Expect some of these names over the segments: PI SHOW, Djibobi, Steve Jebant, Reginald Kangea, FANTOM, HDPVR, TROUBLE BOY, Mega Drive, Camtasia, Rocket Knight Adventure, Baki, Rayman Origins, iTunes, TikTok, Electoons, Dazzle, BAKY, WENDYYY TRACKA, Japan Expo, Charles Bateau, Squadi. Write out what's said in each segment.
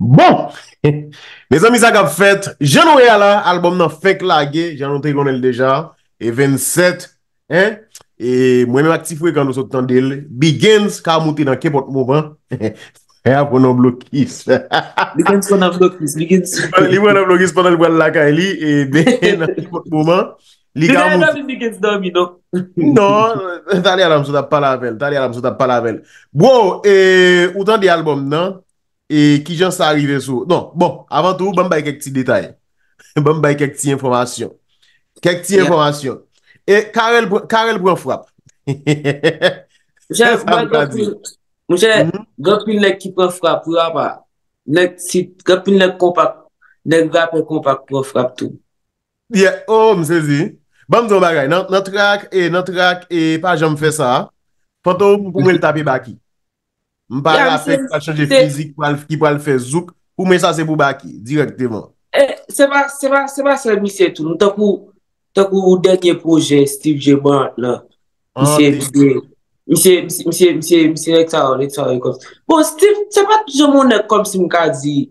Bon, les amis, ça qu'a fait, Jean-Noël, album n'a fait claguer, Jean-Noël connaît déjà, et 27, hein, et moi-même actif quand nous sommes d'elle, Begins, car monté dans quel autre moment, et après on a bloqué. Begins, on a bloqué, Begins. On a bloqué pendant le bois de la Kaili, et dans quel autre moment, non, t'as l'air à pas la veille, Bon, et autant des albums, non? Et qui j'en ça arrivé sur. Non, bon, avant tout, bon, bah, quelques petits détails. Bon, bah, quelques petites informations. Et Karel prend frappe. J'ai grand-pile qui prend frappe, ou pas. Grand-pile compact, grand-pile compact prend frappe tout. Yeah, oh, m'sais dit. Bon, m'don bagay, notre track, pas jamais fait ça. Fantôme, pour me le taper Baki. M'pas la fait, pas changer physique, qui peut le faire zouk, ou mais ça c'est pour Baki, directement. C'est pas ça, monsieur, tout. Nous, t'as pour dernier projet, Steve Jebant, là. Monsieur, l'extra, bon, Steve, c'est pas toujours mon comme si m'ka dit,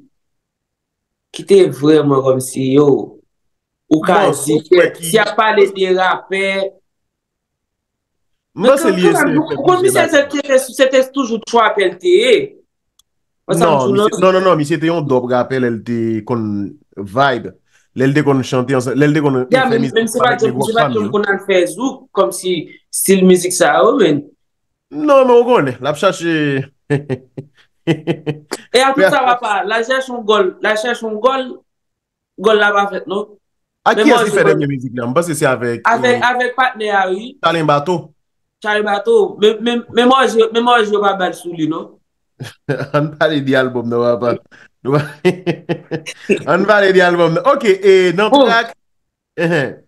qui était vraiment comme si, yo. Ou quasi, si a pas les dérapés. Mais c'est lié. C'était toujours trois LTE. Non, mais c'était un double rappel LTE qu'on vibe. LTE qu'on chantait ensemble. LTE qu'on. Même si pas qu'on a fait zouk, comme si style musique ça a. Non, mais on connaît. La cherche. Et à tout ça va pas. La cherche un goal. Goal là va fait, non? À qui est-ce qui fait des musiques là? Parce que c'est avec partenaire, oui. Charles Bateau. Mais moi, je ne vais pas battre sous lui, non? On parle d'album, non? Ok, et dans le track...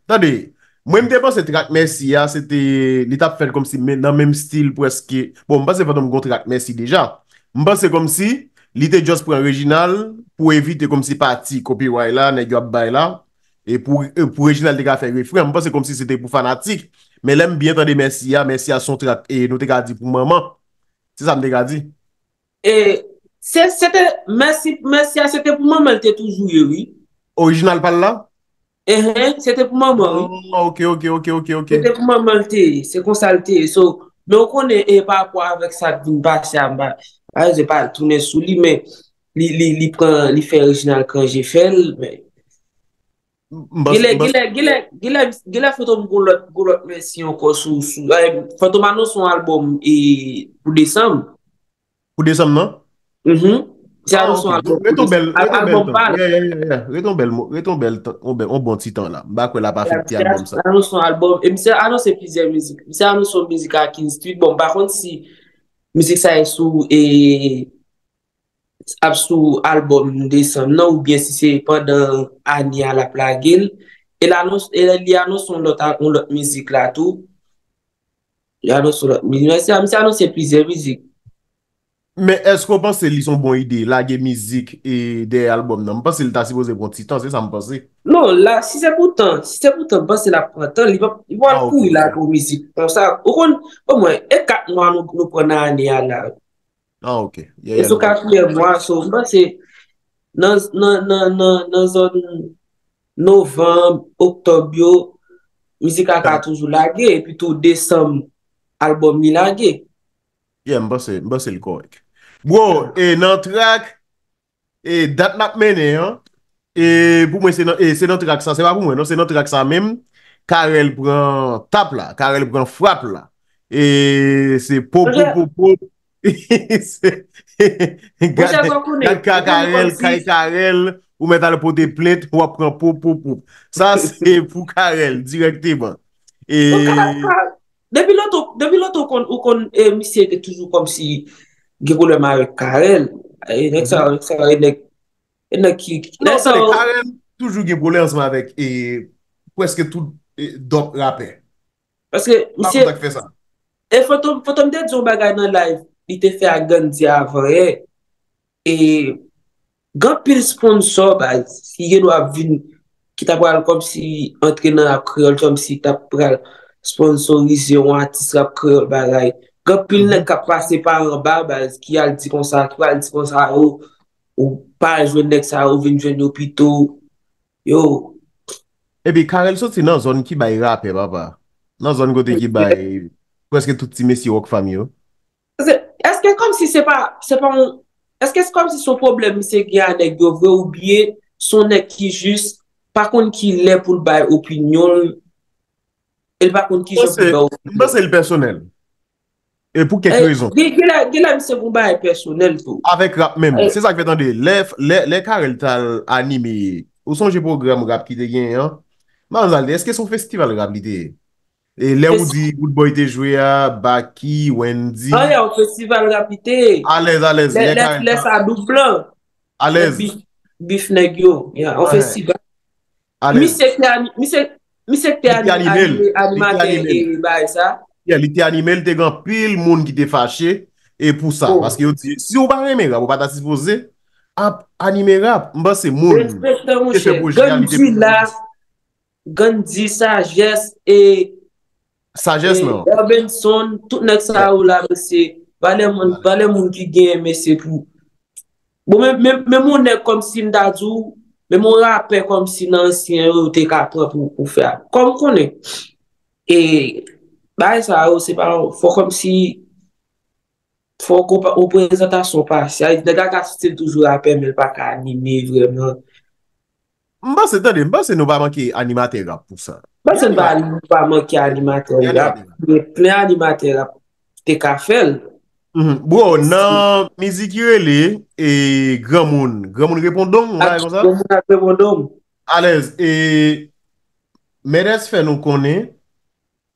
Attendez, moi-même, je pense que le track Merci, c'était l'étape faite comme si, dans le même style, presque... Bon, je pense que c'est pas un track Merci déjà. Je pense que c'est comme si, l'idée juste pour un original, pour éviter comme si parti, copyright là, n'est-ce pas là. Et pour original, les gars, faire refrain, je pense que c'est comme si c'était pour fanatique. Mais l'aime bien entendre merci à son track. Et nous, t'as dit pour maman. C'est ça, m'as dit. Et c'était, merci à, c'était pour maman, elle était toujours, oui. Original, pas là? C'était pour maman, oui. Ok. C'était pour maman, elle était, c'est consulté. Mais on connaît pas quoi avec ça, d'une basse à bas. Je vais pas tourner sous lui, mais il fait original quand j'ai fait, mais. Il a fait une version encore sous Fantomano son album et pour décembre non c'est son album bon petit temps là bah quoi la pas fait petit album ça son album et monsieur annonce plusieurs musiques monsieur annonce son musique à King Street bon par contre si musique ça est sous et sous album décembre ou bien si c'est pendant année à la plague elle annonce son autre musique là tout il annonce son autre musique c'est plusieurs musiques mais est-ce qu'on pense qu'ils sont bonne idée la musique et des albums non parce qu'il t'a supposé pour petit temps c'est ça me pense non là si c'est pourtant parce que la printemps il va le coup la musique comme ça au moins et 4 mois nous prenons année à la. Ah, ok. Et ce quatrième mois, c'est dans novembre, octobre, musique a toujours lagué, et puis tout décembre, album il lagué. Yeah, c'est le correct. Bon, et dans track, et date n'a mené, hein, et pour moi, c'est notre track ça, c'est pas pour moi, non, c'est notre track ça même, Karel prend tape là, Karel prend frappe là, et c'est pop. Karel, ou mettre le pot de plainte, ou apprendre pour. Ça, c'est pour Karel, directement. Et. Depuis l'autre, monsieur était toujours comme si, il y a problème avec Karel. Karel, toujours il y a problème avec, presque tout, d'autres rappeurs. Parce que, monsieur. Et Fantôme de John Bagay dans live. Il te fait à Gandhi avant et grand pile sponsor si il doit venir qui t'a parlé comme si entraîneur à créole comme si t'a parlé sponsoriser un artiste à créole Quand il n'est qu'à passer par en bas, bah, qui a le dit comme ça, qui a le dit comme ça, ou pas jouer avec ça, ou venir jouer l'hôpital. Yo. Et puis, Karel, c'est dans la zone qui baille rapé, papa. Dans la zone côté qui baille. Presque tout petit monsieur ou famille. Est-ce que comme si c'est pas est-ce que c'est comme si son problème, c'est qu'il y a un nègre qui veut oublier son nègre qui juste, par contre, qui l'est pour le bail opinion, et par contre, qui juste pour le bail opinion. C'est le personnel. Et pour quelques raisons. Personnel. Avec rap même. C'est ça que je vais les Karel t'as animé. Où sont les programmes rap qui te gagnent? Hein? Est-ce que c'est un festival rap? Et là où dit Good Boy te joué à Baki, Wendy. Ah, y'a un festival rap. À l'aise. Laisse à double. À l'aise. Bif Negio. Y'a un festival. À l'aise. Monsieur t'es animé. Animé. Il était animé, il était grand pile, monde qui était fâché. Et pour ça, parce que si vous parlez de rap, vous pas supposé animer rap, c'est monde. Gandhi là, Gandhi, sagesse et. Sagesse, non. Robinson, tout le monde ça ou là, c'est. Pas les gens qui gagnent, mais c'est pour. Bon, même on est comme si Ndadou, même on rappelle comme si l'ancien était capable pour faire. Comme qu'on est. Et. Bah, ça, c'est pas, faut comme si, faut qu'on présente son passé. Les gars qui style toujours à peine, mais pas qu'à animer vraiment. Bah, c'est d'aller, bah, c'est nous pas manquer animateur pour ça. Bah, c'est pas manquer animateur. Mais plein animateur, t'es qu'à faire. Bon, non, musique, et grand monde répondons, à l'aise, et, MEDS fait nous connaît.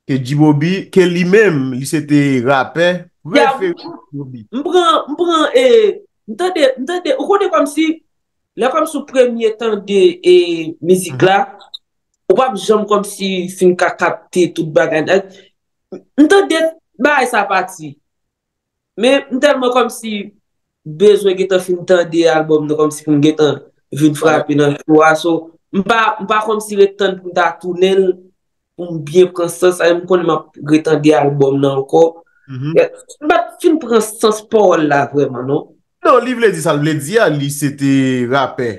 Que Djibobi, que lui-même, il s'était rappé, préféré Djibobi. M'prends, on connaît comme si, là, comme sous premier temps de musique là, on va jamais comme si, fin qu'à capter toute bagarre. M'tendait, bah, ça parti. Mais, m'tellement comme si, besoin qu'il t'en fin temps de album, comme si, qu'on guette un, une frappe, une so, m'pas comme si le temps pour ta tournelle, bien prendre sens, même qu'on m'a retardé l'album là encore. Bah, tu prends sens pour là vraiment, non? Non, lui voulait dire ça, voulait dire, lui c'était rappeur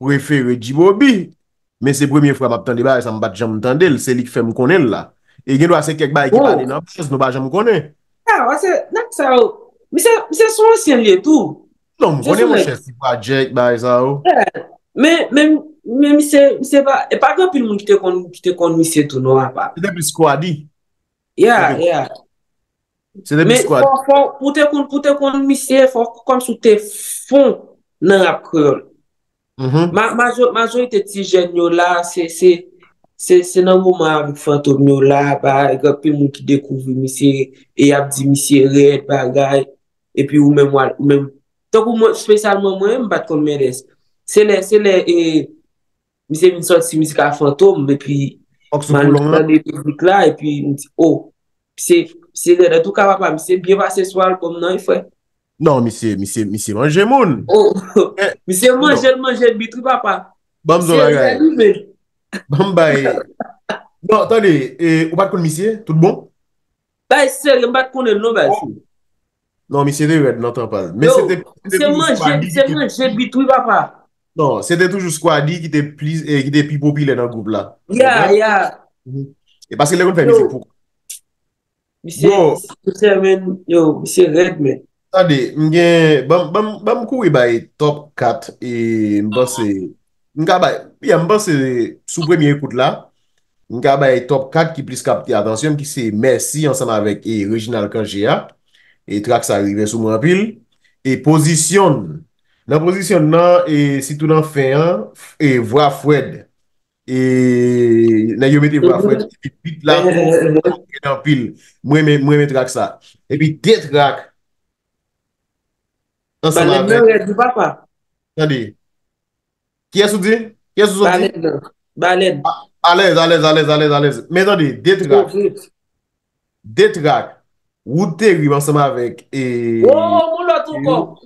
préféré Djibobi. Mais c'est première fois m'a entendu bah ça me bat jamais entendu, c'est lui qui fait me connaître là. Et il doit c'est quelque bail qui parler dans presse, nous pas jamais connaît. Ah, c'est nak ça. Mais c'est son ancien lié tout. Non, on connaît mon chef project bail ça. Mais c'est pas et pas grand pile monde qui te connaît monsieur tout non pas. C'est depuis squadi. Yeah. C'est depuis squadi. Mais pour te connaître monsieur faut comme sous tes fonds dans rap créole. Majorité ti jeune yo là c'est dans moment avec Fantôme yo là pas grand pile monde qui découvre monsieur et a dit monsieur red bagay et puis ou même donc moi spécialement moi me bat comme MEDS. C'est les j'ai une sorte de musique à Fantôme et puis dans les publics là et puis me dit oh c'est en tout cas papa c'est bien passé soir comme non il fait non monsieur manger monde oh monsieur manger bitou papa bamzo bagay bambay bon attendez ou pas connait monsieur tout bon bah c'est on pas connait non bah non monsieur red n'entend pas mais c'est manger bitou papa. Non, c'était toujours Squadi qui était plus populaire dans le groupe là. Yeah. Et parce que les gens font musique pour. Monsieur Red, mais. Attendez, je courir dans top 4 et je pense que sous premier écoute là, je top 4 qui plus capté attention, qui c'est Merci ensemble avec Reginald Kangea. Et Trax arrive sous mon pile. Et positionne. La position là et si tout dans fin et voix Fred et là yo mettez voix Fred et puis là en pile moi track ça et puis des track ensemble avec du papa attendez qui est-ce Balade à l'aise mais attendez des track Woodterry ensemble avec et mon l'autre encore.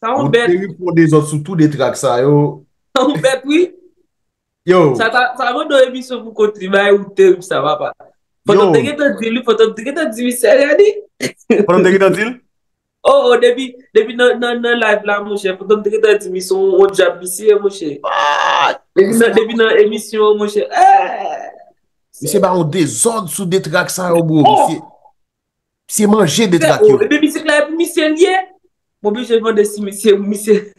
Ça on bête. Pour des autres surtout des tracks ça yo. Ça on bête oui. Yo. Ça va dans émission pour contribuer ou ça va pas. Faut te dire lui, faut te dire c'est rien dit. Pendant que tu oh, depuis dans live là, mon cher, pendant que tu as émission, on job ici, mon cher. Depuis dans l'émission, mon cher. Monsieur, bah, on désordre sous des tracts, ça, au bout. C'est manger des tracts. Mais monsieur, là, monsieur, lié. Mon but, je vais demander si monsieur.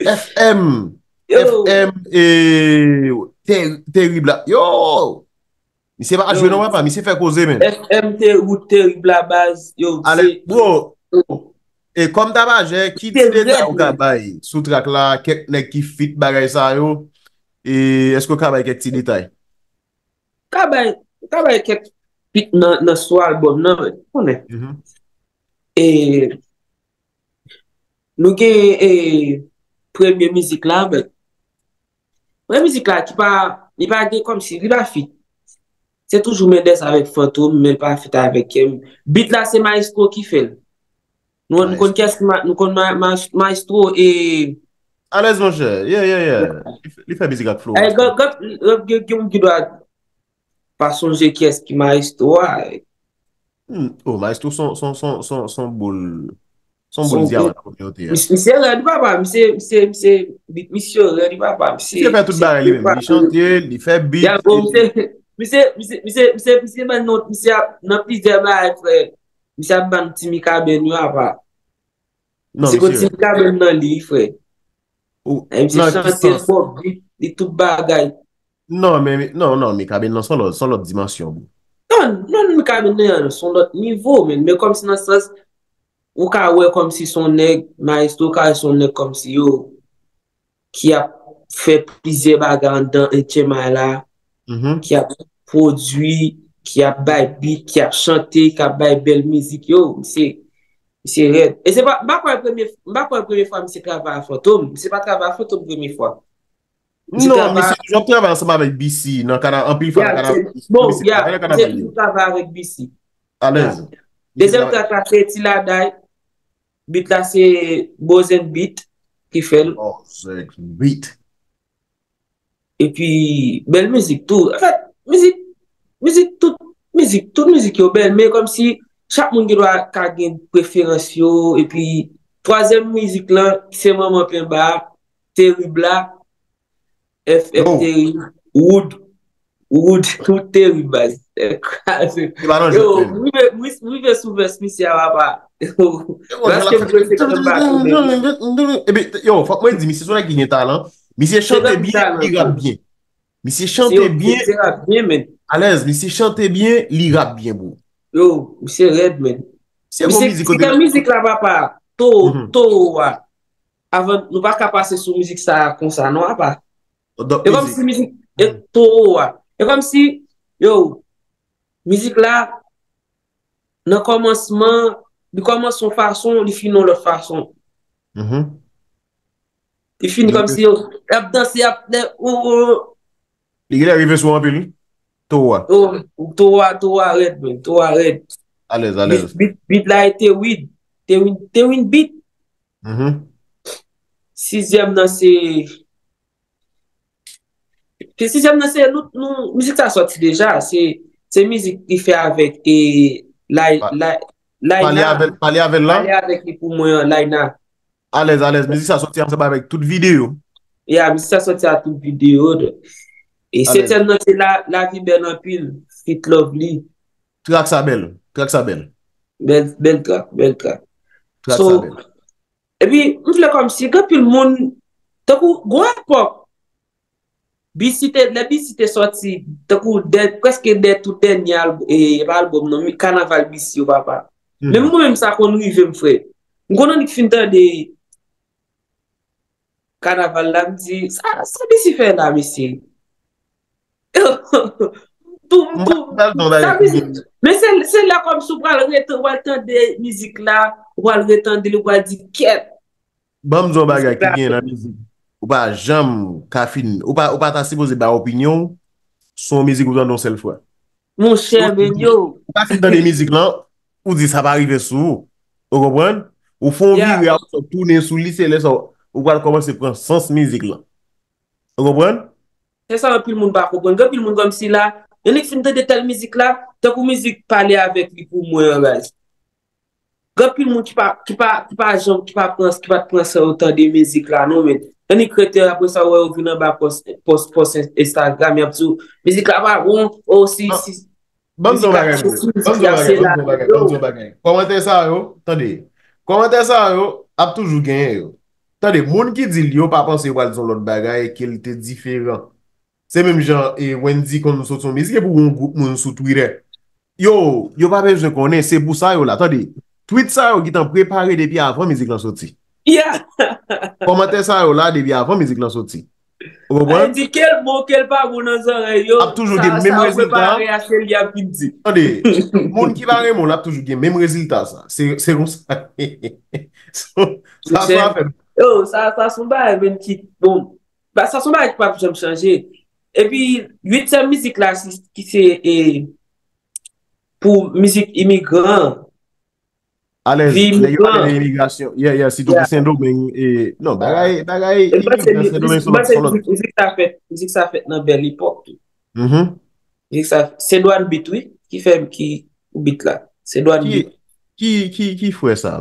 FM. Yo. FM et terrible là. Yo! Mais c'est pas jouer normal pas, mais c'est faire causer même. FM terrible la base. Yo. Allez, bro. Et comme t'as qui dit là au cabaye, sous track là, quelques nèg qui fit bagay ça yo. Et est-ce que cabaye quelques petits détails? Cabaye quelques fit dans son album non, on est. Et nous gagne première musique là, mais la musique là qui pas, il pas comme si il pas fit. C'est toujours Mendes avec Fantôme, mais pas fit avec beat là c'est Maestro qui fait. Nous on connaissons Maestro et à l'aise mon cher. Yeah. Il fait musique avec flow. Et quand qui doit pas songer qui est-ce qui Maestro. Oh Maestro son boule. Son bon diable la communauté. Monsieur Red Baba, monsieur Red Baba. Il fait tout barré lui-même. Il chante, il fait beat. Monsieur maintenant, monsieur n'a plus de barré, frère. Monsieur ban Timika Benyo avant. Non, c'est Timika Benyo dans lui, frère. Monsieur chante fort, il tout bagaille. Non, mais Kabeno sont l'autre dimension. Non, Kabeno sont l'autre niveau, mais comme c'est dans sens ou ka ouais comme si son nèg Maestro ka son nèg comme si yo qui a fait plusieurs bagarres dans un thème là qui a produit, qui a baby, qui a chanté, qui a bail belle musique yo, c'est raide. Et c'est pas la première fois c'est travail à Fantôme, c'est pas travail à Fantôme première fois. Non, mais j'en travaille ensemble avec BC dans Canada, en pile fois Canada. Bon, je travaille avec BC. À l'aise. Deuxième track c'est Tila Dai. Beat là c'est Bozen Beat qui fait le beat. Et puis belle musique tout. En fait, musique est belle, mais comme si chaque monde doit une préférence yo. Et puis troisième musique là c'est Maman plein bar, terrible là. FFT Wood tout terrible. Musique là, dans le commencement, il commence son façon, il finit l'autre façon. Il finit comme si il dansait, il arrive souvent, puis toi. Toi, arrête. Allez. Beat là, t'es win beat. Sixième, nous, musique ça sorti déjà, c'est. C'est musique qu'il fait avec et la parler avec les pour moi Laina. Allez, musique ça sorti avec toute vidéo. Musique ça sorti à toute vidéo. Et c'est la vie belle en pile, fit lovely. Track ça belle. Belle track. So, et puis on fait comme si quand tout le monde t'as quoi pop. La BC était sortie, presque dès tout dernier album, non, mais Carnaval BC, papa. Mais moi-même, ça qu'on arrive, mon frère. Quand on finit de Carnaval, là, me dit, ça BC fait là, monsieur. Mais c'est là comme sous le de musique là, ou le de le dit, qu'est-ce bon, je vais qui vient la musique. Ou pas jam kafine ou pas ta supposé ba opinion son musique ou dans seule fois mon cher Benyo ou pas dans les musiques là ou dit ça va arriver sous vous comprenez ou font virer ou tourner sous lycée là ou va commencer prendre sens musique là vous comprenez c'est ça que le monde va comprendre que le monde comme si là Et les films de telle musique là, tant que musique parler avec lui pour moi, guys. Quand plus le monde qui pas prendre ça autant de musique là, non mais on est créateur après ça ouais vient en bas post Instagram, il y a tout musique là pas bon aussi si bon bagage. Commenter ça yo, attendez. Commenter ça yo, a toujours gagné yo. Attendez, monde qui dit yo pas penser qu'il son l'autre bagage qu'il était différent. C'est même genre et Wendy quand nous sortons musique pour un groupe monde sur Twitter. Yo pas besoin connaît, c'est pour ça yo là, attendez. Tweet ça yo qui t'en préparé depuis avant musique la sortie. Yeah. Commenter ça yo là depuis avant musique la sortie. Vous comprenez? Dit quel mot quel pas bon dans oreille yo. A toujours des mêmes résultats. Attendez, monde qui va remon là toujours des mêmes résultats ça. C'est comme ça. Ça fait. Oh, ça son bail même qui bon. Bah ça son bail qui pas j'aime changer. Et puis 8e musique là qui c'est pour musique immigrant. Allez, l'immigration. Yeah, c'est tout le syndrome. Non, bagaille. Musique ça fait dans belle époque. C'est Douane Bit, oui, qui fait ou Bit là. C'est Douane Bit. Qui fait ça?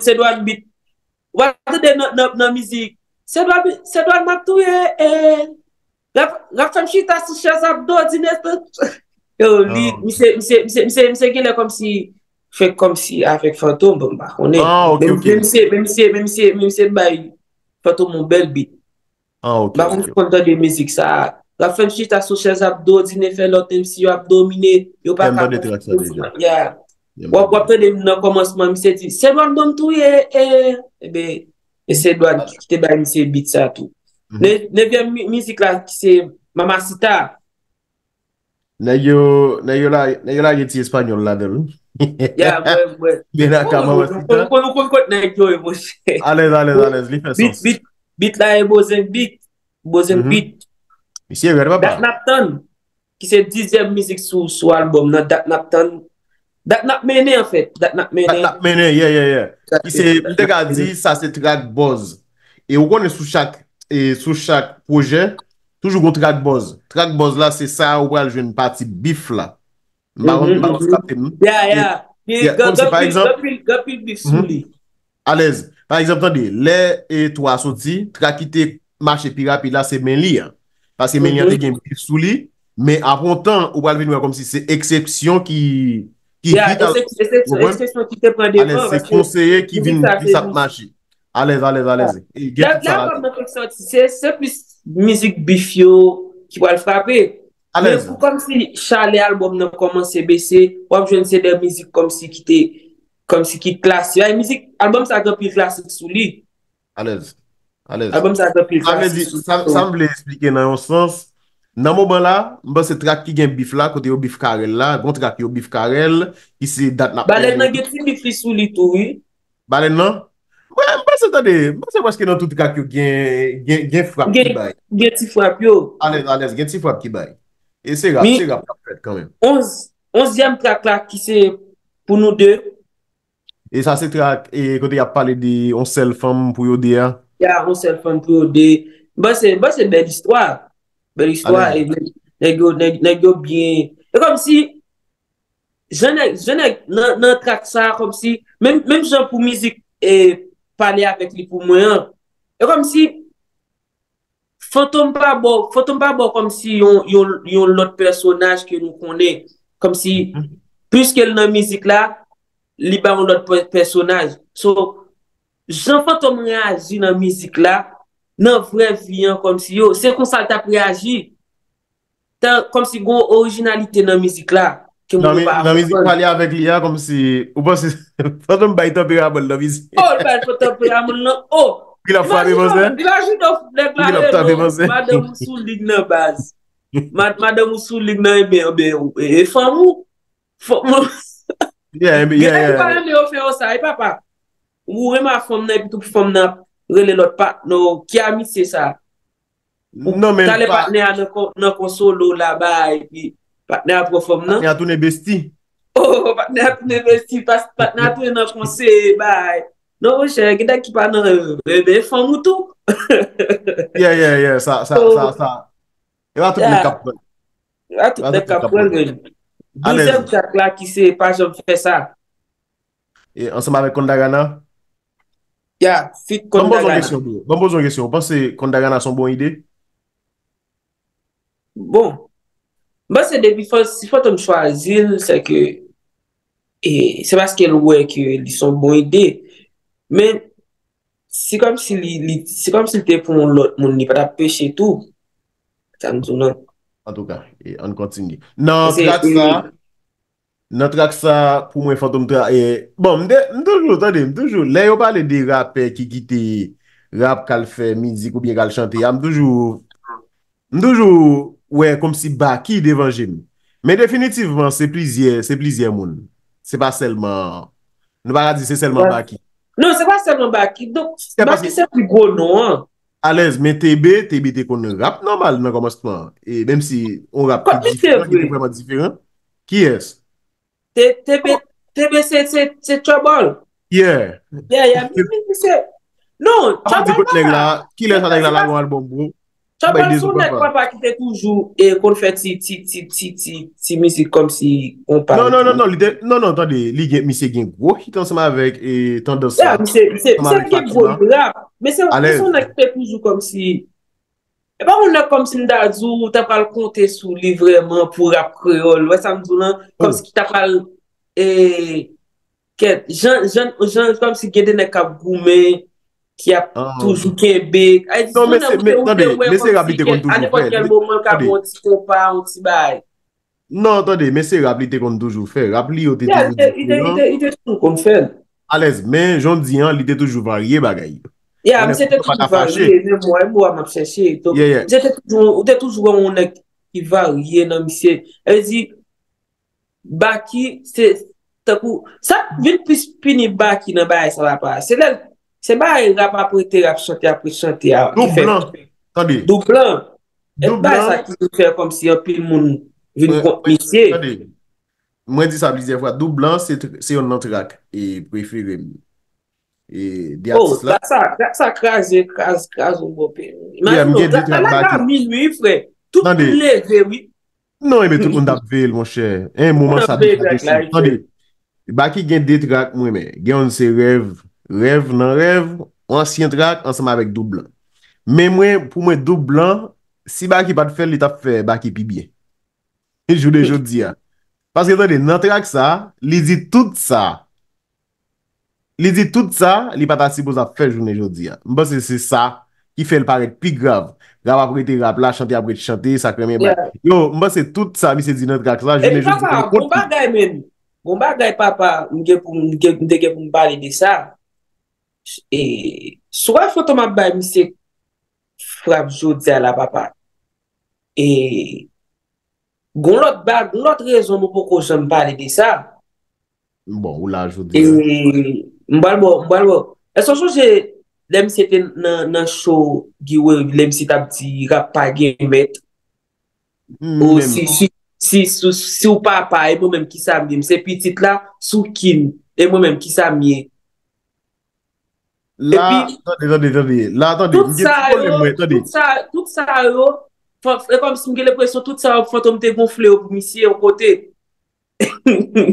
C'est Douane Bit. Ou attendez, dans musique. C'est Douane Matou et... La femme chita, si chasse abdo, dîner... Monsieur, comme si... Fait comme si avec Fantôme, bon, bah, on est. Ah, ok. Même si, bah, Fantôme, mon bel beat. Ah, ok. Bah, on est content de musique, ça. La fin de chute, t'as sous chaise abdos, dîner, fait l'autre, même si, abdominé, y'a pas de déjà. Ou après, le commencement, monsieur dit, c'est bon, bon, tout, eh ben, et c'est bon, qui te bat, monsieur, beat, ça, tout. Neuvième musique, là, c'est Mamacita. N'a yo la, y'a ti espagnol, là, de l'eau. Ouais. Allez, lui fait ça. Bit là, Bozem Bit. Monsieur, regarde pas. Datnapton, qui c'est 10e musique sous album, Datnapton. Datnapmené, en fait. Datnapmené, yeah. Qui c'est, on t'a dit, ça c'est track buzz. Et on connaît sous chaque projet, toujours on track buzz. Track buzz là, c'est ça, on va jouer une partie bif là. À l'aise. Par exemple, attendez, les et trois sorties, traquité, marché plus rapide, là, c'est Mélie. Parce que Mélie a des games sous lui, mais avant temps, on va le voir comme si c'est exception qui. Exception qui te prend des fois. C'est conseiller qui vient de sa marché. À l'aise. C'est plus musique bifio qui va le frapper. Mais comme si Charlie album n'a commencé à baisser, ou je ne sais des musiques comme si qui classique. La musique, album ça a plus classique sous lui. À l'aise. Album ça a plus classique. Ça me l'a expliqué dans un sens. Dans ce moment-là, c'est track qui gagne bif là, côté au bif carrel là, bon track au bif carrel, ici date n'a pas. Balen n'a gagné bif sous lui tout, oui. Balen n'a? Ouais, c'est parce que dans tout track il y a frappe qui baille. Allez, frappe qui baille. Et c'est grave, quand même. 11e track là, qui c'est pour nous deux. Et ça, c'est track, et quand il a parlé de 11 seule femme pour Yodéa. Yeah, 11 seule femme pour Yodéa. Bah, c'est une belle histoire. Et n'est-ce bien. C'est comme si, je n'ai pas track ça, comme si, même genre pour musique, et parler avec lui pour moi. C'est comme si, Fantôme pas bon comme si yon l'autre personnage que nous connaît. Comme si, puisque la musique là, li ba yon l'autre personnage. So, Jean Fantôme réagit dans la musique là, dans vrai vie, comme si yo, c'est comme ça t'a réagi. Comme si gon originalité dans la musique là. La musique parler avec l'IA comme si, ou pas si, Fantôme ba yon tempérable dans musique. Oh, ba yon tempérable dans, oh! Il a frappé Madame Souligne na base. Madame Souligne na et famou. Il papa. Ou ma femme na tout femme na relé l'autre pas non qui a mis ça. Non mais t'allais partenaire dans console là-bas et puis partenaire pour femme na. Il a tourné bestie. Oh partenaire tourné bestie parce partenaire tourné dans français bye. Non, cher, qui est pas dans le bébé, femme tout. Yeah, ça. Et là, tout le monde Là, tout le capote, deuxième sac là qui sait pas jamais fait ça. Et ensemble avec Kondagana? Ya, fit Kondagana. Bon, bonne question. Vous pensez que Kondagana sont bonne idée? Bon. Moi, c'est depuis si Fantom choisit, c'est que c'est parce qu'elle voit qu'ils sont bonnes idées. Mais c'est comme si c'était pour l'autre monde, il pas péché tout. Ça me dit non. En tout cas, et on continue. Non, notre axa pour moi Fantom et bon, toujours là on parle des rappeurs qui quittent rap qu'elle fait musique ou bien qu'elle chanter, toujours ouais comme si Baki devant j'aime. Mais définitivement, c'est plusieurs monde. C'est pas seulement nous pas dire c'est seulement Baki. Non, c'est pas seulement Baki. Donc Baki c'est plus gros non. À l'aise, mais TB t'es qu'on rap normal dans commencement et même si on rap vraiment différent. Qui est-ce? TB c'est Trouble. Yeah. Non, Trouble. Qui laisse avec la album bro? Trouble son n'est pas qui était toujours et qu'on fait si musique comme si on parle. Non, attendez, Ligue Monsieur Gain gros hit ensemble avec tendance. C'est gros là. Mais c'est son qui fait toujours comme si et pas on a comme si Ndazou t'as pas le compter sous lui vraiment pour rap créole ouais ça me dit là comme si t'as pas et Jean comme si Guédéné cap gourmet qui a toujours Québec non mais c'est rapide qu'on toujours fait à quel moment cap on petit compas on petit bail non attendez mais c'est rapide qu'on toujours fait rapide au toujours il était toujours qu'on fait à l'aise mais j'en dis hein il était toujours varié bagaille. Yeah, c'était toujours varié, moi m'a cherché. J'étais toujours un mec qui varié dans monsieur. Elle dit Baki c'est ça vite plus pini Baki dans bail ça va pas. C'est là c'est bail rap après chanter attendez. Doublant. Et bail ça qui fait comme si un pile monde vient compliquer. Attendez. Moi dis ça plusieurs fois doublant c'est un autre track et préféré et des artistes là ça crase au bon pays imagine là 1008 frère tout levé oui non mais tout le monde a veille mon cher un moment ça attendez Baki gagne des tracks moi mais gagne ses rêve dans rêve ancien track ensemble avec Doublant mais moi pour moi Doublant si Baki pas faire il t'a fait Baki puis bien et je le dis parce que attendez dans track ça il dit tout ça. Il dit tout ça, il n'est pas supposé faire journée aujourd'hui. C'est ça qui fait le paraître plus grave. Rap après te rap là, chanter après te chanter, ça crée bien. Yo, c'est tout ça, il s'est dit notre gars là, journée aujourd'hui. Bon bagay même. Bon bagay papa, m'de pour parler de ça. Et soit Fantom m'a bail monsieur frappe jodi à la papa. Et gon l'autre bag, l'autre raison pourquoi j'aime parler de ça. Bon, ou là je dis. Et Mbalbo. Est-ce que j'ai même c'était dans show Guiwe, même si t'as dit rap pas gamet. Ou si ou papa et moi même qui ça me c'est petite là sous kin et moi même qui ça me. Là attendez. Là attendez, tout ça yo, comme si j'ai l'impression tout ça Fantom te gonflé pour monsieur au côté.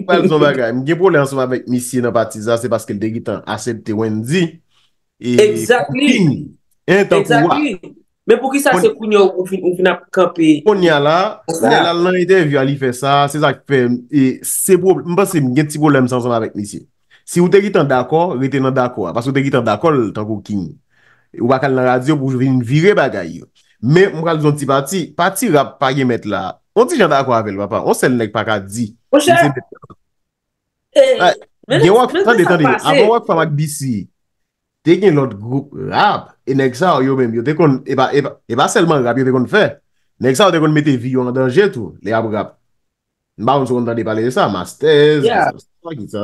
Pas son bagage. M'gè problème ensemble avec Missy dans Partisan, c'est parce qu'elle déguitant accepte Wendy et exactement. Mais pour qui ça c'est pour on vient camper. On y a là, dans l'interview elle fait ça, c'est ça qui fait et c'est problème. M'pense c'est m'gè petit problème ensemble avec Missy. Si vous déguitant d'accord, restez dans d'accord parce que déguitant d'accord tant que King. Ou pas dans radio pour venir virer bagage. Mais on va dire parti rap pas mettre là. On dit j'en d'accord avec papa, on sait le nèg pas qu'a dit. Attendez. Avant de faire avec BC, t'es gen l'autre groupe rap et nèg ça yo même yo t'es kon et pas seulement rap yo t'es kon fait. Nèg ça t'es kon mettre vie en danger tout, les rap. Bah on s'entend de parler de ça, masters,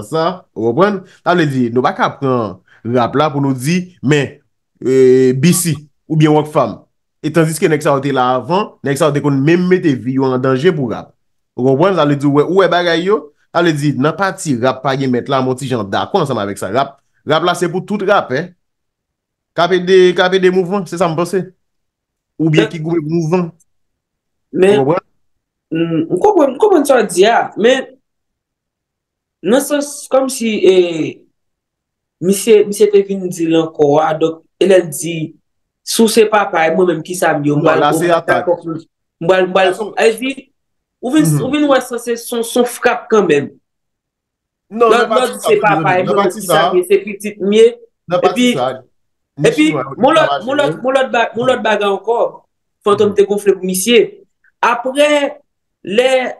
ça. Vous comprenez? Ça veut dire nous pas qu'à prendre rap là pour nous dire mais BC ou bien Wok Fam. Et tandis que Nexa était là avant, Nexa était qu'on même mettait vie en danger pour rap. Vous comprenez? Ça veut dire, ouais, bagay yo. Ça veut dire, n'a pas ti rap, pas yon mettre là, mon petit genre d'accord ensemble avec ça. Rap là, c'est pour tout rap, hein. Capé des mouvements, c'est ça me pense. Ou bien qui goûte mouvement. Mais, Comment ça dire? Mais, non, c'est comme si, monsieur était venu dire encore, donc, elle dit, sous ses papas, moi-même qui s'aime, on va le son frappe quand même. Non, c'est pas pareil. C'est petit mieux. Et puis, mon autre bagarre encore, Fantôme te gonflé pour monsieur. Après, les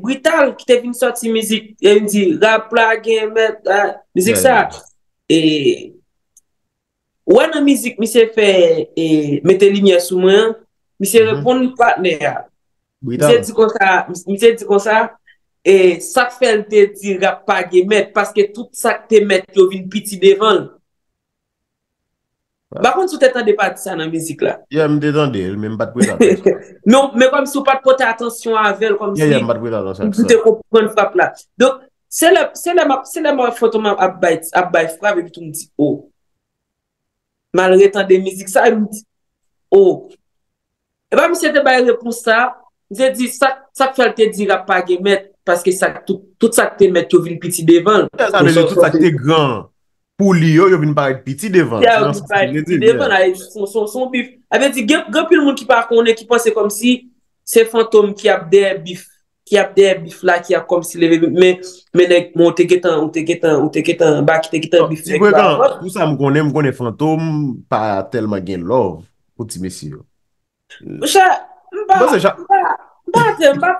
Brital qui te venu sortir musique, et me dit, rap, la game, musique ça. Et, ouais, la musique, monsieur fait, et, mettez lumière sous moi, monsieur répond partenaire. Monsieur dit comme ça, et ça fait le dire rap pas guémet parce que tout ça que te met yo vin petit devant. Par contre, tu t'entends pas de ça dans musique là. Yeah, me t'entends, même pas de prêter. Non, mais comme si pas de porter attention à elle comme si. Yeah, me pas de prêter attention. Tu te comprendre frappe là. Donc, c'est la Fantôme à bait frappe et puis tu me dis oh. Malgré tant de musique ça, il me dit oh. Et ben monsieur te ba réponse ça. J'ai dit ça fait le te dire pas guémet parce que ça tout ça te met au vin petit devant. Ça veut dire tout ça te grand pour lui yo vin paraître petit devant. Petit devant son bif. Avait dit grand pile monde qui pas connaît qui pensait comme si c'est Fantôme qui a des bif là qui a comme si levé mais nèg monté qu'étant bas qui t'étant bif. Tout ça me connais Fantôme pas tellement gain love pour ti monsieur. M'ba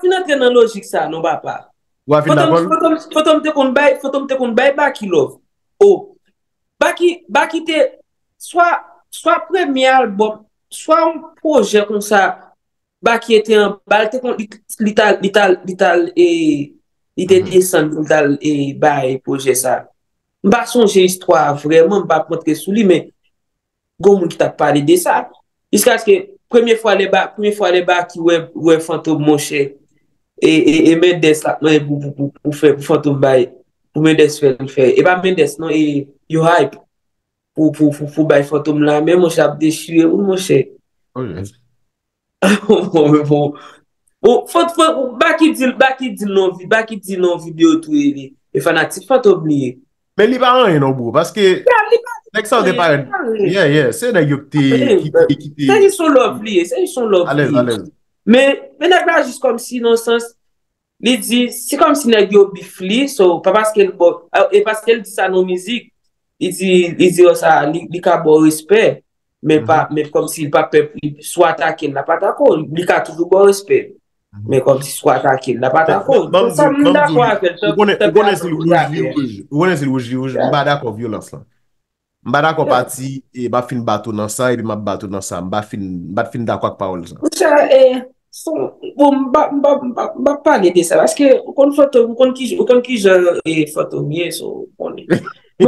finantrer dans logique ça non papa. Ou Fantôme te kon BAKY love. Oh. BAKY te soit premier album, soit un projet comme ça. BAKY était en bal te kon l'ital et il était descendre l'ital et bail projet ça. M'ba songer histoire vraiment m'ba montrer sous lui mais gon moun ki t'a parlé de ça. Jusqu'à ce que première fois les bas qui ouais Fantôme mon cher et Mendes là pour faire Fantôme bail pour Mendes faire et pas Mendes non et you hype pour bail Fantôme là même mon cher déchiré ou mon cher bon BAKY dit non vidéo tout et fanatique Fantôme lié mais il pas rien non bro parce que c'est la qui c'est son lovely, c'est son lovely. Mais là juste comme si dans le sens il dit c'est comme si nèg yo bifli so pas parce qu'elle et parce qu'elle dit ça dans musique, il dit ça il ka bon respect mais pas mais comme s'il pas peuple soit attaqué n'a pas d'accord, il ka toujours bon respect. Mais comme si soit attaqué n'a pas d'accord. Ça me d'accord avec ça. On connaît le rouge, pas d'accord violence là. M'a d'accord parti et m'a fin bateau dans ça et puis m'a bateau dans ça m'a fin d'accord avec parole ça. M'a parler de ça parce que on connaît qui genre et Fantomier so on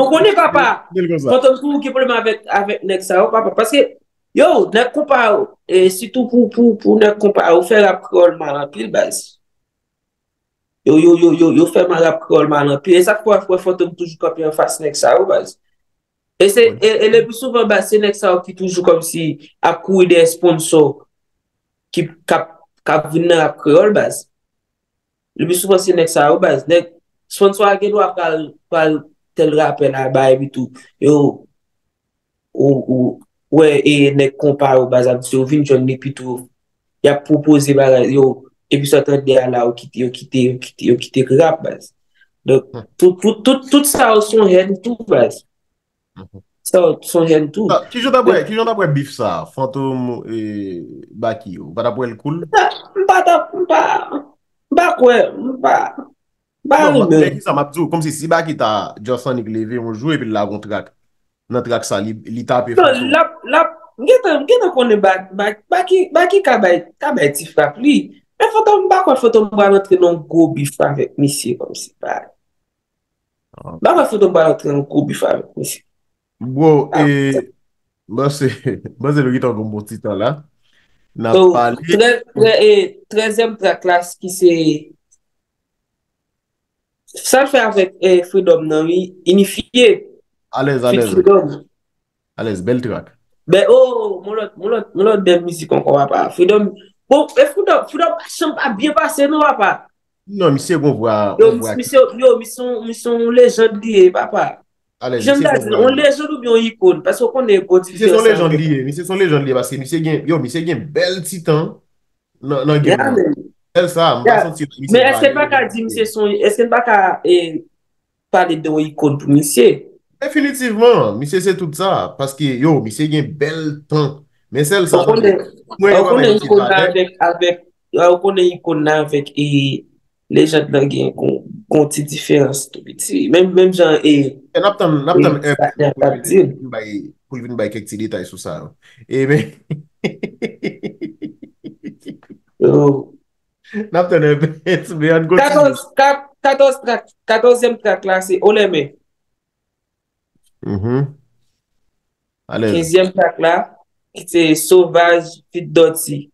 connaît papa. Fantôme qui problème avec Nexa papa parce que yo n'a compare et surtout pour n'a compare faire la col mal en pile base. Yo faire mal la col mal en pile et ça fois Fantôme toujours copier en face Nexa base. Et le plus souvent, c'est Nexa qui toujours comme si à courir des sponsors qui viennent à créole base. Le plus souvent, c'est Nexa au base. Les sponsors qui doivent faire tel rappel à bail et tout. Yo, ouais, et les compare au base, ils viennent joindre puis tout. Ils ont proposé yo et puis ça tendait à là, ils ont quitté rap base. Donc, tout ça, son haine, tout base. Ça, son gène tout. Qui j'en d'après bif ça, Fantôme et BAKY, ou pas d'après le cool? Pas comme si BAKY t'a Johnson levé, on joue et puis la contract. Notre track ça, il tape. BAKY ka bay ti frappe lui. Mais Fantôme va rentrer dans gros bif avec monsieur comme si pas. Fantôme va rentrer dans gros bif avec monsieur. Bon, c'est le guitar comme bon titan là. N'a parlé. 13e track classe qui c'est. Ça fait avec Freedom, non, oui, unifié. Allez, belle track. Ben, oh, mon autre musique, on va pas. Freedom, Bon, est-ce que pas bien passé, non, papa? Non, monsieur, bon, voilà. Monsieur, sont légendaires, papa. J'aime bien, on légende ou bien on icône, parce qu'on est côté. Monsieur, sont légendaires, monsieur, sont légendaires, parce que monsieur, il y a un bel titan. Non, non, ça, mais est-ce que pas qu'à dire, monsieur, est-ce que pas qu'à parler de icône pour monsieur? Définitivement, monsieur, c'est tout ça, parce que, yo, monsieur, il y a un bel temps. Mais celle ça on connaît icône avec et les gens là qui ont des différences tout petit même gens et n'attend pour venir bailler quelques détails sur ça et ben n'attend un peu 14e track là c'est Oleme 15e track là c'est Sauvage, puis Doti.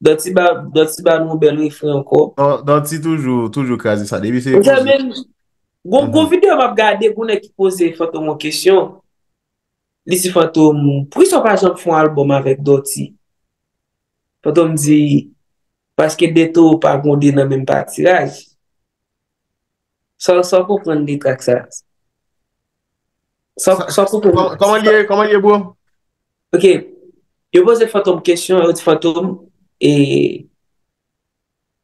Doti ba nous bel refrain encore. Doti toujours quasi ça. Depuis c'est. Bon vidéo m'a regardé pour qui poser Fantôme en question. Lise Fantôme, pourquoi son pas genre font album avec Doti? Fantôme dit parce que Deto pas gondé dans même partirage. Sans comprendre les tracks ça. Sans comprendre. Comment il est bon? OK. Je pose des fantômes questions à autres fantômes et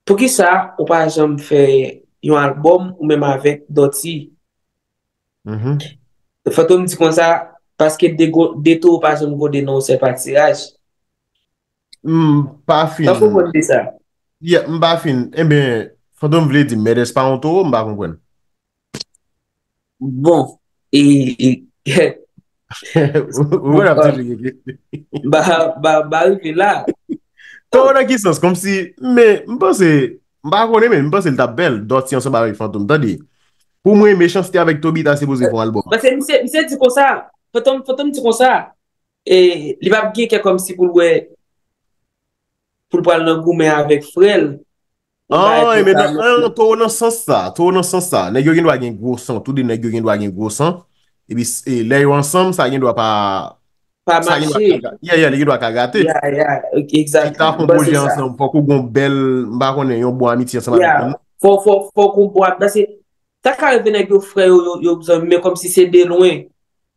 pour qui ça, on par exemple fait un album ou même avec Doti. Le fantôme dit comme ça parce que des taux par exemple go dénoncer par tirage. Pas fin. Ça faut comprendre ça. Yeah, pas fin. Eh bien, fantôme voulait dire mais c'est pas un taux, on va comprendre. Bon, et là. On a qui sens comme si mais je pense le tabelle Doti ensemble avec Fantôme. Tandis pour moi méchanceté avec Toby c'est posé pour album. Parce que monsieur dit comme ça, Fantôme dit comme ça et il va bien comme si pour parler d'engouement avec frère. Ah mais dans sens ça. Nèg yo doit gen gros sang, tout de nèg yo doit gen gros sang. Et là, ensemble, ça ne doit pas. Pas marcher. Il doit pas gâter. Exactement. Il faut qu'on boit ensemble. Faut qu'on belle. On boit amitié ensemble. Faut qu'on boit. Parce que, t'as qu'à revenir avec vos frères, mais comme si c'est de loin.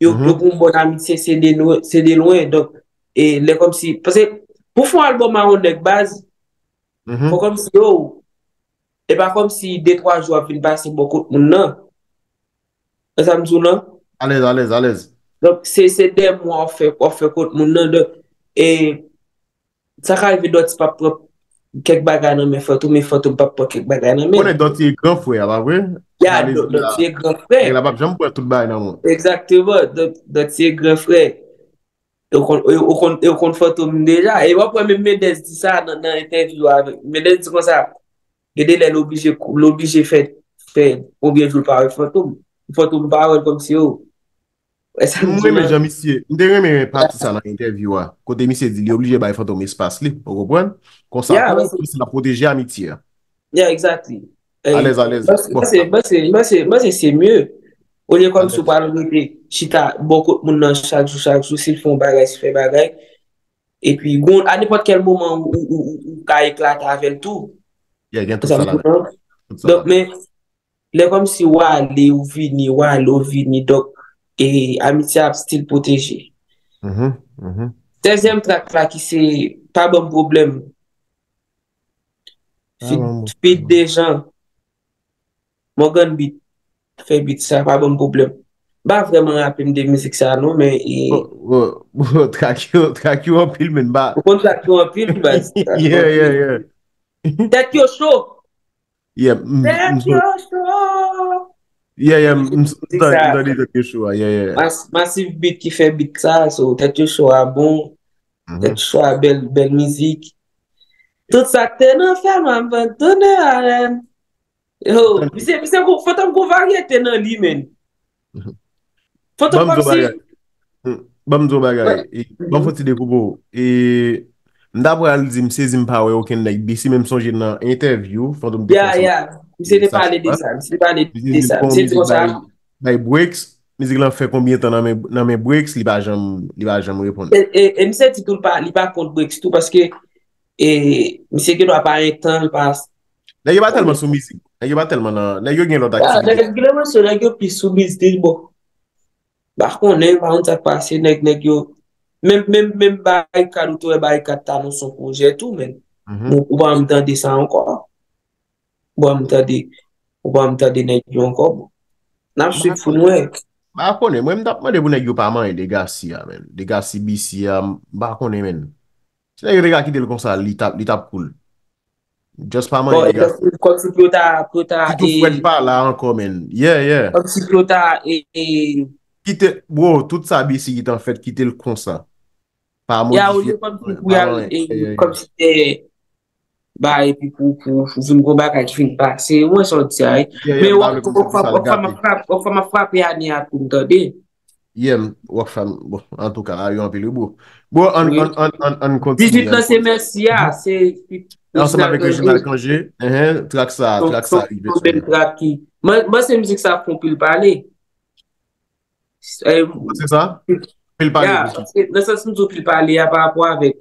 Une bonne amitié, c'est de loin. Donc, et là, comme si. Parce que, pour faire un album à une base, faut comme si, et pas comme si deux, trois jours, il passe beaucoup de monde. Ça me dit, non? Allez. Donc, c'est des mois on fait contre mon nom de. Et ça arrive d'autres pas quelques bagages dans mes photos, pas quelques bagages dans mes. On est d'autres grands frères, pas vrai? D'autres grands frères. Il a pas jamais pour tout bail dans mon. Exactement, d'autres grands frères. Donc, on photo déjà. Et moi, pour même Médès dit ça dans l'interview avec Médès dit comme ça. Guédé est l'obligé fait combien de jours par photo. Fantôme parole comme si oui, mais j'ai monsieur, je parti ça dans l'interview. Quand monsieur dit, il est obligé de Fantôme espace, vous comprenez? Comme ça, c'est la protéger amitié. Exactement. Allez. C'est mieux. Au lieu comme si vous parlez, chita beaucoup de monde chaque jour, s'ils font bagage, ils font bagage. Et puis, à n'importe quel moment où ça éclate avec tout. Il y a tout ça là. Donc, mais. Là, comme si ou vini, donc, et amitié à style protégé. 16e track là, qui c'est pas bon problème. Fit des gens, Morgan beat, fait beat ça, pas bon problème. Bah, vraiment, rapide de musique ça, non, mais. Track you en pile, mais bah. Au contraire, track you en pile, bah. Yeah. Track you show. Yeah. Massive beat qui fait beat ça, so Tete Showa bon, Tete Showa belle musique. Tout ça t'es non fait m'abandonner à l'aime. Oh, c'est qu'on faut t'en varier t'es non lui men. Faut t'en varier. Bamzo bagay. Bamzo ti découvre et d'après elle dit m'saisit pas ouais aucun like BC même songer dans interview Fantôme. M'saisit pas parler de ça, c'est comme ça. Like breaks, musique là fait combien de temps dans mes breaks, il va jamais répondre. Et m'saisit tout pas, il va contre breaks tout parce que Et monsieur qui doit pas un temps passe. N'est pas tellement soumise. N'est pas tellement n'est pas l'autre activité. N'est sur n'est plus soumise bon. Par contre, n'est pas on ça passer n'est même bail carouto et bail cata nous son projet tout même. On va m'entendre ça encore. On va m'entendre n'est encore. N'a suite pour nous. Bah connais moi m'dap demander pour n'est pas manger des gars si même. Des gars si bisi bah connais même. C'est les gars qui disent comme ça, l'étape cool. Juste pas mal. Comme si tu pas là encore, man. Yeah. Comme si tu et. Quitte, bro, toute sa vie, c'est en fait quitter le constat. Pas modifier. Comme si tu bah, et puis pour vous me combattre qui finit pas. C'est moi sorti. Mais on va me frapper à Nia pour me garder. En tout cas, il y a un peu de beau. Bon, on continue. 18 ans, c'est merci. Ensemble avec le journal Congé, traque ça. Moi, c'est musique ça qu'on peut le parler. C'est ça? Peut le parler. Le sens où peut le parler par rapport avec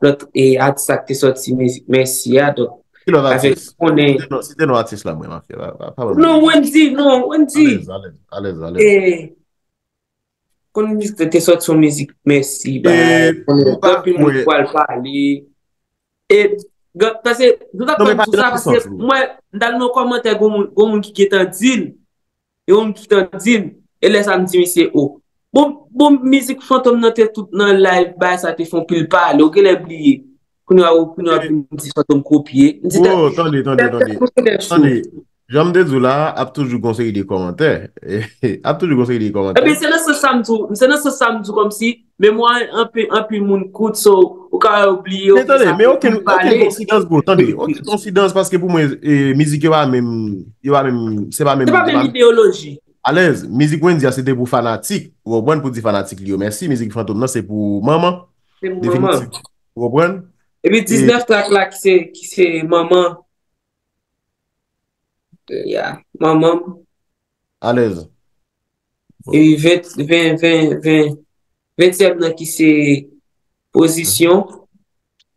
l'autre artiste qui est sorti, merci. C'était nos artistes là, moi. Non, Wendy. Allez. Quand on dit que tu sorti son musique, merci. Parler. Et, parce que, tout ça, parce que moi, dans nos commentaires, on qui est en deal. Et les amis, monsieur, bon, musique fantôme, tout dans le live, ça te fait plus parler, ok, les oublier. Attendez. J'aime des là, a toujours conseillé des commentaires. Mais c'est là ce samedi comme si, mais moi, un peu mon coup, so, au cas oublié. Mais aucune coïncidence, attendez, aucune coïncidence parce que pour moi, musique, c'est pas même idéologie. À l'aise, musique Wendyy, c'était pour fanatiques. Ou bon pour dire fanatiques, merci, musique fantôme, non, c'est pour maman. C'est pour maman. Vous comprenez? Et puis 19 tracks là qui c'est maman. Maman. À l'aise. Et 27 qui c'est position.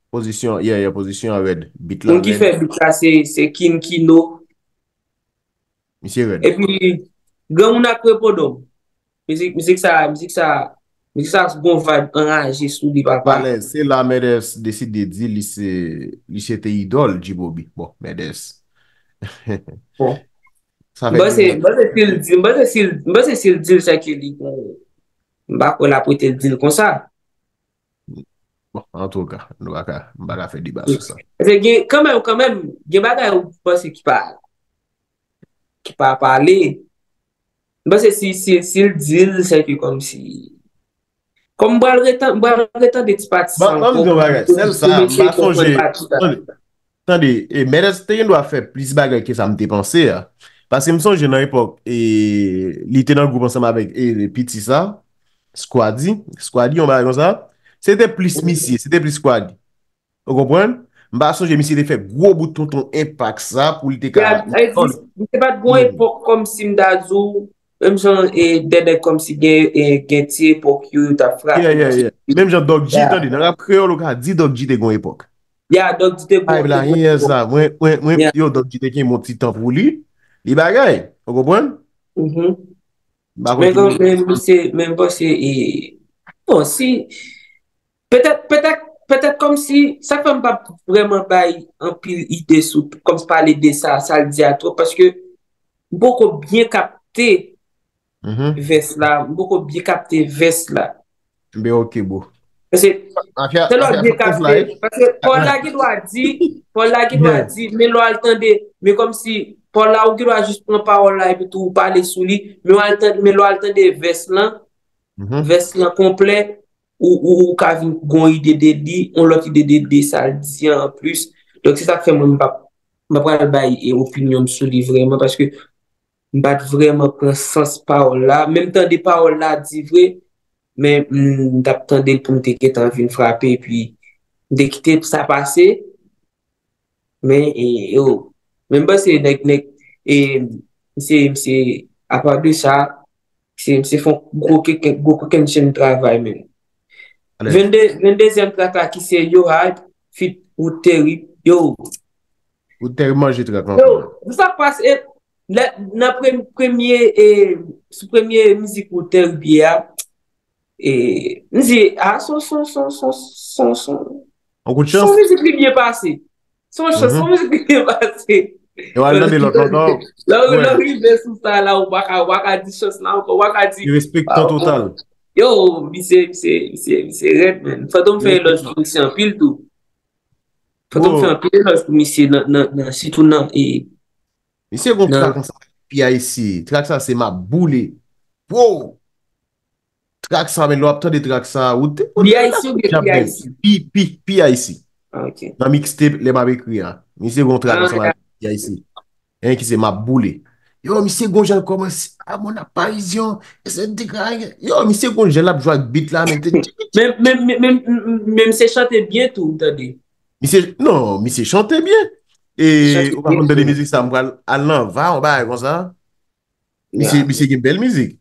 Position, il y a position avec Bitla. Donc qui fait Bitla, c'est Kinkino. Monsieur Red. Et puis, Gamoun a créé Podom. Musique ça. Mais ça, c'est bon, va enrager sous les papas. C'est là, MEDS décide de dire que c'était idole du Bobi. Bon, MEDS. Bon. C'est le deal, ça qu'il dit. On va prêter le deal comme ça. Bon, en tout cas, on va faire du débat sur ça. Quand même, il y a des choses qui parlent. Qui ne parlent pas. Si le deal, c'est comme si. Comme Balretan des petits participants. Attendez, mais l'Estéen doit faire plus de bagages que ça me dépensait. Parce que je me sens dans l'époque, il était dans le groupe ensemble avec Petit ça, Squadi, on va dire ça. C'était plus Missy, c'était plus Squadi. Vous comprenez? Je me suis fait gros bout de ton impact ça pour le décaler. C'est pas de gros époque comme Simdazou. Même si on comme si il pour que ta frappe. Même si on a dit Doggy de l'époque. Doggy de mon petit temps pour lui. Les bagailles, vous comprenez? Peut-être comme si ça ne fait pas vraiment un pile idée comme parler de ça, ça le dit à toi, parce que beaucoup bien capté. Vest là, beaucoup bien capté vest là. Mais ok, bon. C'est l'autre bien capté. Parce que Paul là qui doit dire, mais l'on attendait, mais comme si Paul là qui doit juste prendre parole là et puis tout parler sous lui, mais l'on attendait vest là complet, ou Kavin gon idée de dit, on l'autre idée de ça dit en plus. Donc c'est ça que moi m'a pas bailler opinion sur lui vraiment parce que bat vraiment prend sens parole là, même temps des paroles là dit vrai, mais d'attendre pour me t'équiper en venir frapper et puis d'équiter ça passer. Mais même pas c'est c'est à part de ça, c'est font gros quelqu'un de travail même. 22e trata qui c'est yo hype fit ou terri yo. Ou terri manger trata. Ça passe et dans premier et sous premier musique ou terri bia et dit ah son on coûte chance. Son musique bien passé. Son musique bien passé. Et on a mis l'autre non. Là on arrive sous ça là on va dire chose là on va dire respecte en total. Yo, c'est rêve, man. Fantom fait l'os pour monsieur en pile tout. Fantom fait en pile l'os pour monsieur, surtout non. Monsieur, vous traque ça, Pia ici. Traque ça, c'est ma boule. Wow! Traque ça, mais l'option de traque ça. Pia ici ou Pia ici? Pia ici. Ok. Dans mixtape, les m'avait écrit. Monsieur, vous traque ça, Pia ici. Et qui c'est ma boule. Yo, monsieur Gonjel commence à mon apparition. Yo, monsieur Gonjel a joué avec beat là. Même c'est chanté bien tout, attendez. Non, monsieur chanté bien. Et on va prendre des musiques, ça me va à l'envers, on va comme ça. Monsieur une belle musique.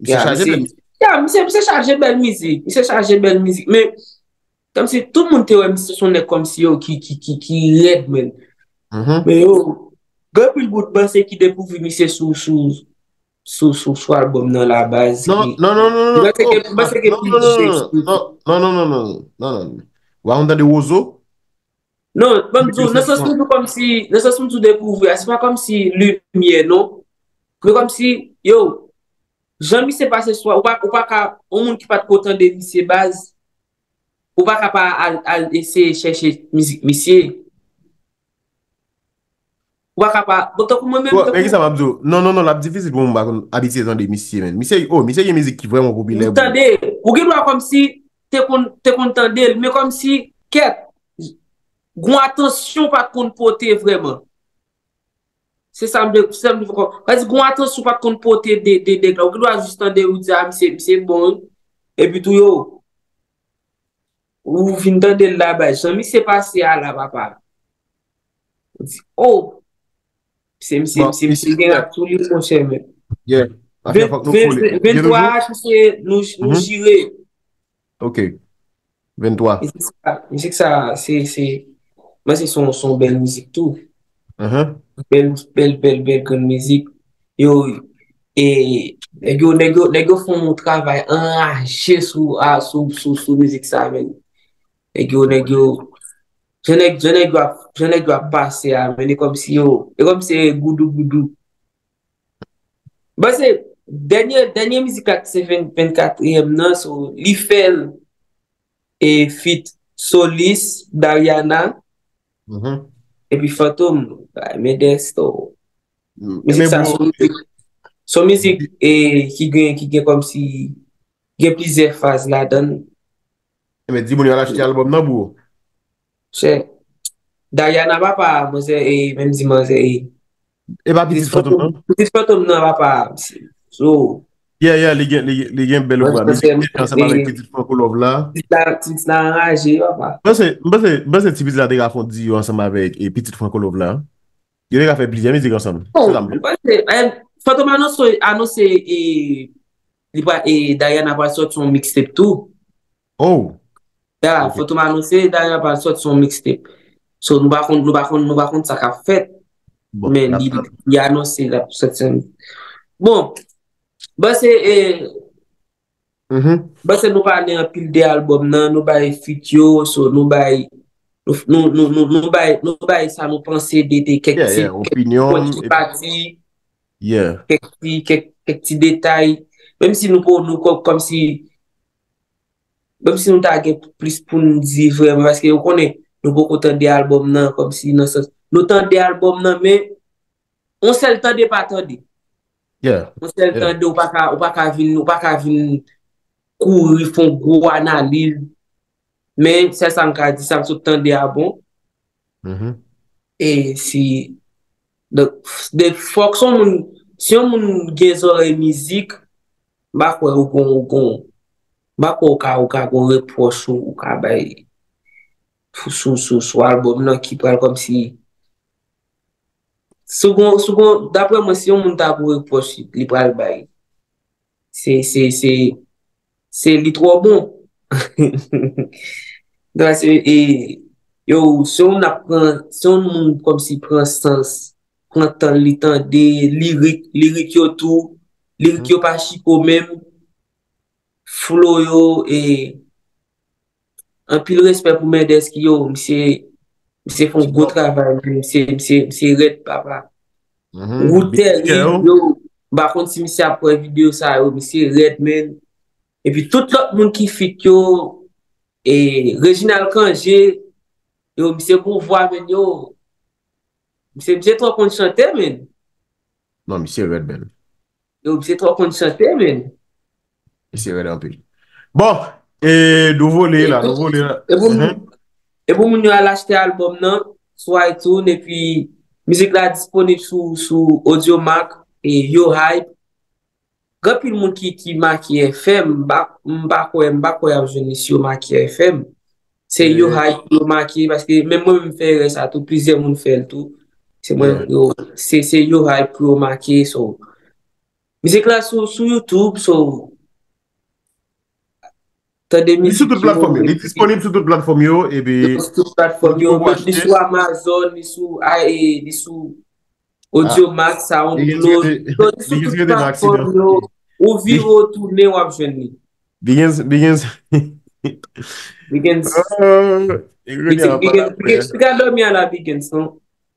Monsieur chargé belle musique. Monsieur chargé belle musique. Monsieur chargé belle musique. Mais comme si tout le monde était comme si yo qui l'aide, même. Mais yo. Quand il bout de basse qui découvre monsieur sous album dans la base. Non. On dans des oiseaux. Non, comme si nous sommes tout découvrir, c'est pas comme si lumière non. Mais comme si yo jamais c'est passé soit ou pas au monde qui pas de content de monsieur base. Ou pas à essayer chercher monsieur. Mais ça m'a dit, non, la difficile pour moi, habiter dans des messieurs, même. Monsieur, il y a une musique qui est vraiment populaire. Attendez, vous êtes comme si t'es content d'elle, mais comme si, gros attention, pas qu'on porter vraiment. C'est ça, c'est me parce que gros attention, pas qu'on porter des gars. Vous doit juste entendre, vous dire, c'est bon, et puis tout, yo. Vous venez d'entendre là-bas, jamais c'est passé à la papa. Oh! C'est nous girer. OK. 23. C'est ça, moi c'est son belle musique tout. Belle comme musique. Yo et les gars font un travail enragé sur musique ça même. Les gars je ne dois passer à venir comme si yo et comme c'est goudou. Bah c'est dernière musique c'est 24e non sur l'Ifel et fit Solis d'Ariana. Et puis Fantom MADS mais ça son musique et qui gagne comme si il y a plusieurs phases là dedans. Mais dis-moi il a acheté album non pour c'est Diana papa moi c'est même si moi c'est et pas petit Fantom non papa so yeah les gars belle voix ensemble avec petit Fantom là petite là enragé papa parce que petit là déjà font dire ensemble avec petit Fantom là il a fait plusieurs musiques ensemble parce que Fantom annoncé et Diana va sortir son mixtape tout oh. Là, faut tout annoncer d'ailleurs par sorte son mixtape. So nous va ça qu'a fait. Mais il a annoncé la sortie. Bon, bah c'est nous parler en pile des albums là, nous bail features, so nous bail ça nous penser des quelques opinions et parties. Yeah. Quelques détails même si nous comme si même si nous avons plus pour nous dire vraiment, parce que nous connaissons beaucoup des albums, comme si nous avons des albums, mais on sait le temps de pas attendre. On sait le temps de pas venir courir, faire une grosse analyse. Mais c'est ça qu'on a dit, ça nous avons des albums. Et si des fois, si on a des oreilles musique, on va faire un bon. Bako ka go reproche ou ka bay sous album non qui parle comme si second d'après moi si on monte à go reproche il parle bay c'est trop bon Donc, et, yo, si on apprend, si on comme si prend sens, prend temps, le temps des lyriques, yo tout, lyriques yo pas chico même, flow yo, et, un pile respect pour Mendes qui yo, m'sieur font gros travail, m'sieur red papa. Router, yo, bah, contre si m'sieur après vidéo ça, yo, m'sieur red men. Et puis, tout l'autre monde qui fit yo, et Reginald Kangé, yo, m'sieur qu'on voit, men, yo, m'sieur trop qu'on chante, men. Non, m'sieur red, men. Yo, m'sieur trop qu'on chante, men. M'sieur red un peu. Bon! Et nous voler là, nous voler là. Et pour nous acheter l'album, soit iTunes, et puis musique là disponible sous AudioMac et Yo Hype. Quand il y a monde qui marque FM, je ne suis pas marqué FM. C'est Yo Hype qui marqué parce que même moi, je fais ça, tout plusieurs monde fait tout. C'est Yo Hype qui marqué. Musique là sur YouTube, sur toute plateforme, il est disponible sur toute plateforme yo et puis sur toute plateforme yo, ni sur Amazon, ni sur AudioMac, ça on l'autre. Ou vivre tourner ou abjeunir. Begins.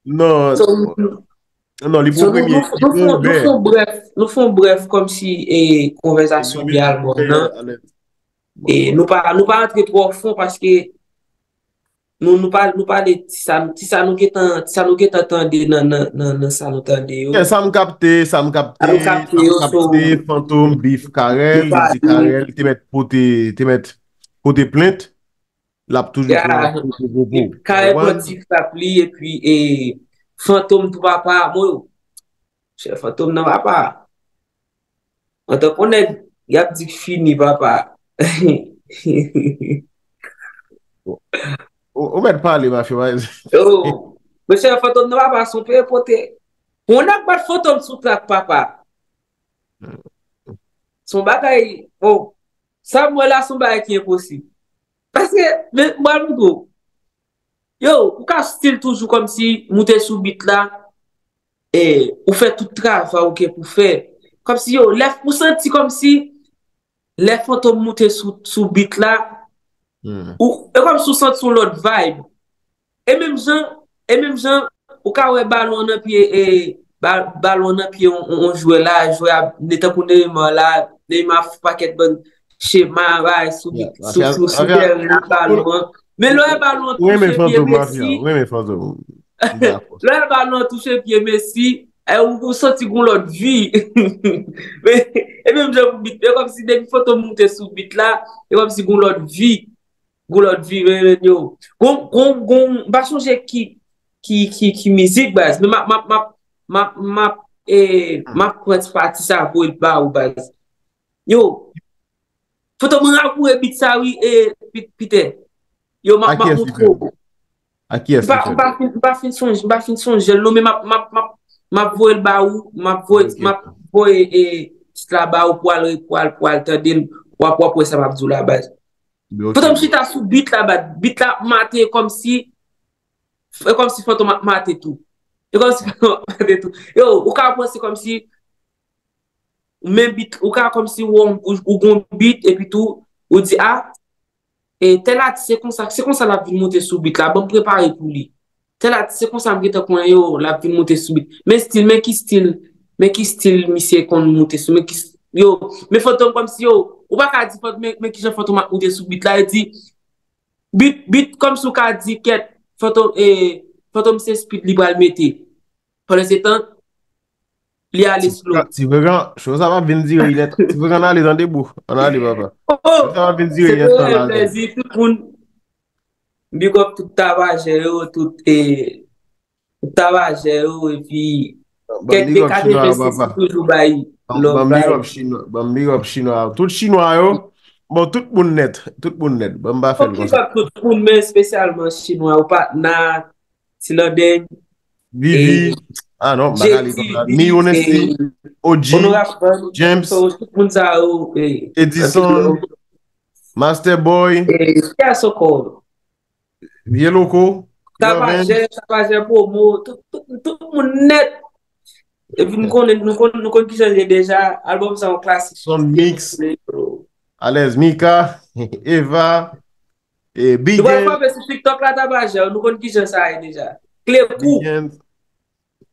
Non. Non, les premiers. Nous font bref comme si conversation bien non. Et nous pas entrer trop fond parce que nous pas ça nous qui t'entendait non ça nous capter fantôme bif carrel te mettre côté plainte là toujours carrel petit tapli et puis et fantôme tout papa moi chef fantôme non papa on te connaît y a dit fini papa. On va parler, ma fille. Monsieur, le fantôme ne va pas son père porter. On n'a pas de fantôme sous plaque, papa. Son bataille, bon, ça, moi, là, son bataille qui est impossible. Parce que, moi, yo, on casse style toujours comme si, monter sous bit là, et on fait tout travail, ok, pour faire. Comme si, yo, lève, on sentit comme si, les fantômes montent sous bit là, ou comme sous sentent sur l'autre vibe. Et même gens, au cas où ballon en pied, on joue là, jouer à n'était qu'on est là, les maf paquet bon schéma, ouais, sous ballon. Mais le ballon touche pied Messi. Et on sentit qu'on l'autre vie. Et même comme si des photos montaient sous bit là, et comme si qu'on l'autre vie. Mais yo. Pas changer qui musique base, mais ma partie ça pour le bas ou base. Yo. Photo mon rapport bit ça oui et pite. Yo ma montre. À qui est-ce que pas fin songe, mais ma voix le baou, ma voix et la baou poil tendez pour ça m'a dit la base. Pourtant si t'as sous bit la base, bit la maté comme si fantôme maté tout. Et comme si maté tout. Yo, ou ka penser comme si même bit ou ka comme si ou gon bit et puis tout, ou dit ah et tel là c'est comme ça la vie monter sous bit là, bon préparer pour lui. C'est comme ça me gêne qu'on yo la ville monter subit mais qui style monsieur qu'on monter sous mais qui yo mais fantôme comme si yo ou pas dire mais qui fantôme monter subit là il dit bit comme sous qu'a dit quête fantôme c'est speed libre le mettre pendant ce temps il aller slow si vraiment chose va venir dire il est tu veux qu'on aller dans debout on aller papa ça va venir dire il est dans plaisir tout monde. Big up tout tabagero, et puis quelques cas de toujours bail. Big up chinois, tout chinois yo, bon tout le monde net, bon pas faire comme ça. Tout le monde mais spécialement chinois ou pas na Silodeng. Vivi, ah non, Magali comme ça. Me honestly, OG, James, Edison. Master Boy. É socorro. Bieloco. Tava já por amor. Todo mundo neto. Não conheço déjà. Album são clássicos. Son Mix. Alex Mika. Eva. E Big. Tu vai fazer esse TikTok lá tava já. Não conheço isso aí déjà. Cleco.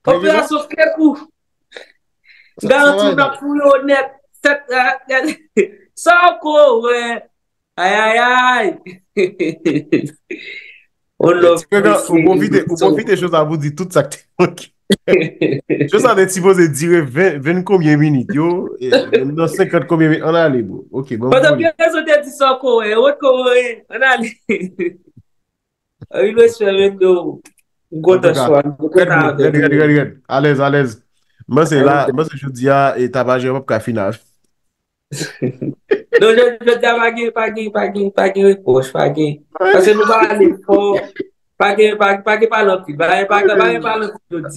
Operação Cleco. Garantiu na pulou neto. Socorro, é. Ai, ai, ai. On l'a fait. Vous profitez des choses à vous dire tout ça. Je savais si vous dire 20 combien de minutes, dans 50 combien de minutes, on a allé. Ok, bon. On a bien dit socorro, on a allé. Il va se faire avec nous. Regarde. Allez. Moi, c'est là, moi, c'est jeudi et tabac, j'ai pas de finage. Non, je dis pas gagner, poche, pas gagner. Parce que nous parlons fort, pas gagner, pas l'entrée, pas l'entrée.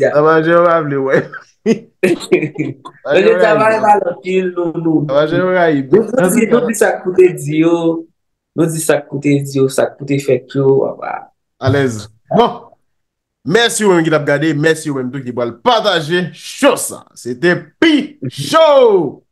Ah, je vais appeler, ouais. Je travaille pas l'entrée, nous. Ah, je vais appeler. Nous disons ça coûte Dio, ça coûte fait tout. À l'aise. Bon. Merci ou même qui t'a regardé, merci ou même tout qui va le partager. Chose ça, c'était Pi Show!